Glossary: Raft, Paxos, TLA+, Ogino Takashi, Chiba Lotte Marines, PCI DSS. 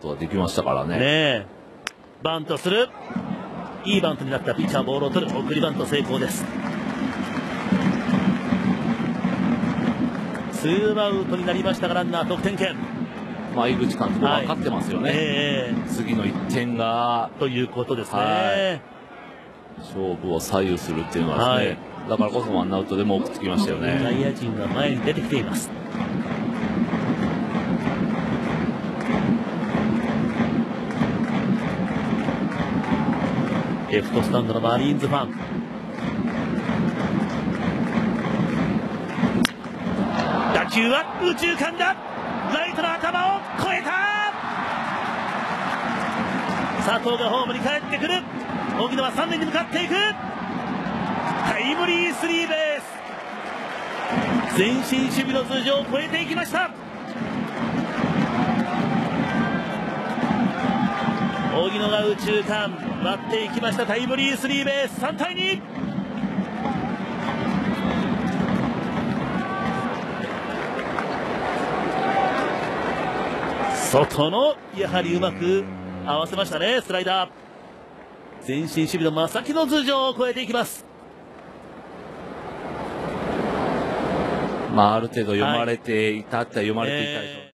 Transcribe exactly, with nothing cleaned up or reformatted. ことができましたから ね, ねえバントする、いいバントになった。ピッチャーボールを取る、送りバント成功です。ツーアウトになりましたがランナー得点圏。まあ、井口監督分かってますよね、はいえー、次のいってんがということですね、はい、勝負を左右するっていうのはですね、はい、だからこそワンアウトでも送ってきましたよね。外野陣が前に出てきています。レフトスタンドのマリーンズファン、打球は右中間だ、ライトの頭を越えた。佐藤がホームに帰ってくる。荻野は三塁に向かっていく。タイムリースリーベース。前進守備の頭上を越えていきました。荻野が右中間割っていきました。タイムリースリーベース、さん対に。外のやはりうまく合わせましたね、スライダー。前進守備の正木の頭上を越えていきます。まあ、ある程度読まれていたって、はい、読まれていたでしょうね、えー